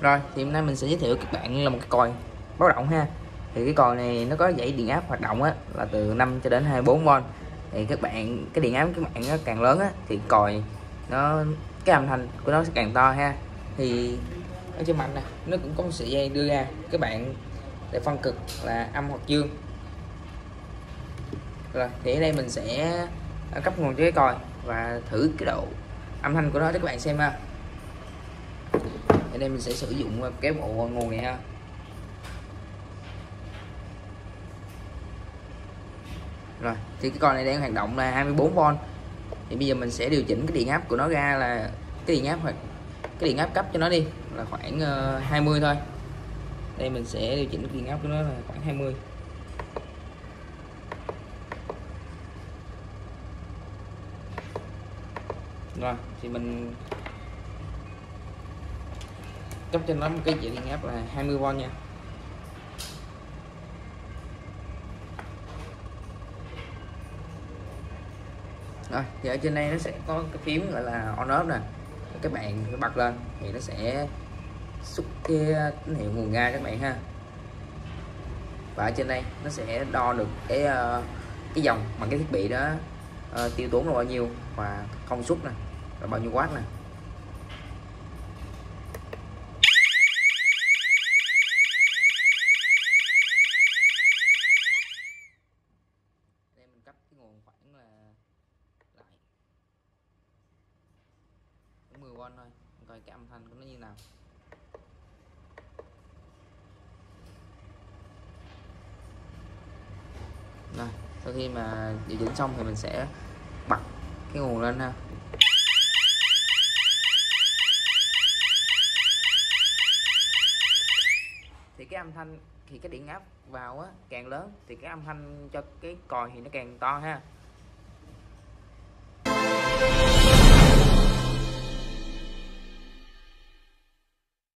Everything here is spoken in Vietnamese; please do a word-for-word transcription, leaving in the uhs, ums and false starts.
Rồi thì hôm nay mình sẽ giới thiệu các bạn là một cái còi báo động ha. Thì cái còi này nó có dãy điện áp hoạt động á là từ năm cho đến hai mươi bốn vôn. Thì các bạn cái điện áp các bạn nó càng lớn á thì còi nó cái âm thanh của nó sẽ càng to ha. Thì ở trên mạch này nó cũng có một sợi dây đưa ra các bạn để phân cực là âm hoặc dương. Rồi thì ở đây mình sẽ cấp nguồn cho cái còi và thử cái độ âm thanh của nó để các bạn xem ha. Ở đây mình sẽ sử dụng cái bộ nguồn này ha. Rồi thì cái con này đang hoạt động là hai mươi bốn vôn. Thì bây giờ mình sẽ điều chỉnh cái điện áp của nó ra là cái điện áp hoặc cái điện áp cấp cho nó đi là khoảng hai mươi thôi. Đây mình sẽ điều chỉnh cái điện áp của nó là khoảng hai mươi. Rồi thì mình cấp cho nó một cái dãy điện áp là hai mươi vôn nha. Rồi thì ở trên đây nó sẽ có cái phím gọi là on off nè, các bạn phải bật lên thì nó sẽ xuất cái tín hiệu nguồn ra các bạn ha. Và ở trên đây nó sẽ đo được cái cái dòng bằng cái thiết bị đó uh, tiêu tốn là bao nhiêu và công suất nè là bao nhiêu watt nè. mười vôn thôi, coi cái âm thanh của nó như nào. Rồi, sau khi mà điều chỉnh xong thì mình sẽ bật cái nguồn lên ha. Thì cái âm thanh thì cái điện áp vào á càng lớn thì cái âm thanh cho cái còi thì nó càng to ha.